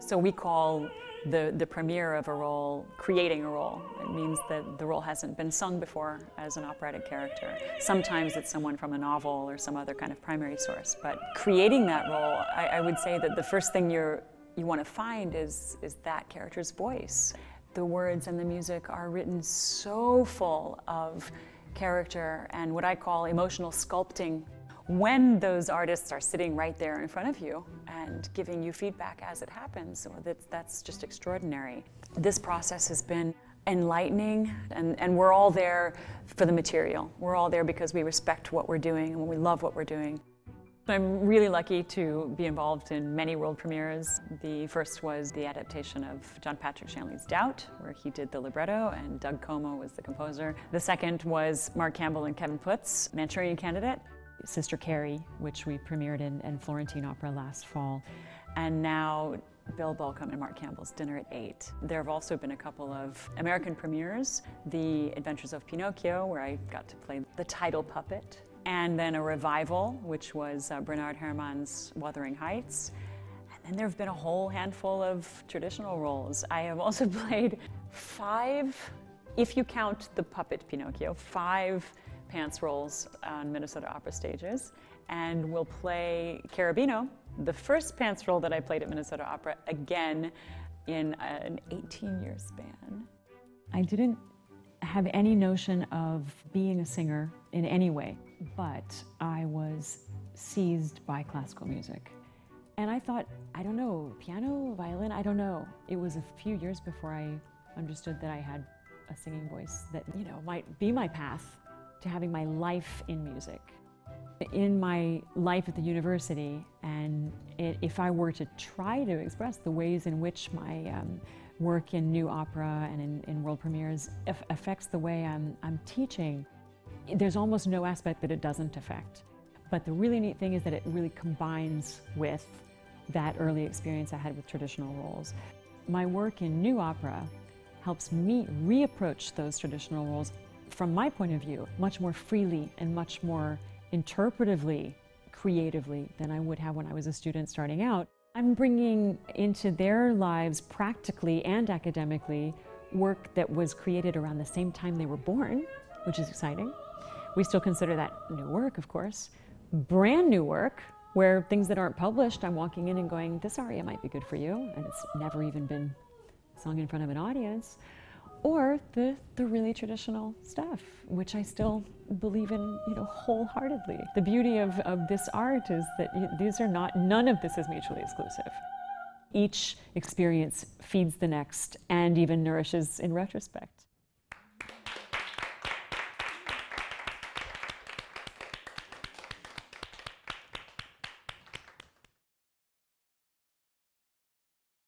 So we call the premiere of a role creating a role. It means that the role hasn't been sung before as an operatic character. Sometimes it's someone from a novel or some other kind of primary source. But creating that role, I would say that the first thing you want to find is that character's voice. The words and the music are written so full of character and what I call emotional sculpting. When those artists are sitting right there in front of you and giving you feedback as it happens, that's just extraordinary. This process has been enlightening, and we're all there for the material. We're all there because we respect what we're doing and we love what we're doing. I'm really lucky to be involved in many world premieres. The first was the adaptation of John Patrick Shanley's Doubt, where he did the libretto and Doug Como was the composer. The second was Mark Campbell and Kevin Puts, Manchurian Candidate. Sister Carrie, which we premiered in Florentine Opera last fall, and now Bill Bolcom and Mark Campbell's Dinner at Eight. There have also been a couple of American premieres, The Adventures of Pinocchio, where I got to play the title puppet, and then a revival, which was Bernard Herrmann's Wuthering Heights, and then there have been a whole handful of traditional roles. I have also played five, if you count the puppet Pinocchio, five pants roles on Minnesota Opera stages, and will play Carabino, the first pants role that I played at Minnesota Opera, again in an 18-year span. I didn't have any notion of being a singer in any way, but I was seized by classical music. And I thought, I don't know, piano, violin, I don't know. It was a few years before I understood that I had a singing voice that, you know, might be my path to having my life in music. In my life at the university, and if I were to try to express the ways in which my work in new opera and in world premieres affects the way I'm teaching, there's almost no aspect that it doesn't affect. But the really neat thing is that it really combines with that early experience I had with traditional roles. My work in new opera helps me reapproach those traditional roles from my point of view, much more freely and much more interpretively, creatively than I would have when I was a student starting out. I'm bringing into their lives practically and academically work that was created around the same time they were born, which is exciting. We still consider that new work, of course. Brand new work, where things that aren't published, I'm walking in and going, this aria might be good for you, and it's never even been sung in front of an audience. Or the really traditional stuff, which I still believe in, you know, wholeheartedly. The beauty of this art is that these are none of this is mutually exclusive. Each experience feeds the next and even nourishes in retrospect.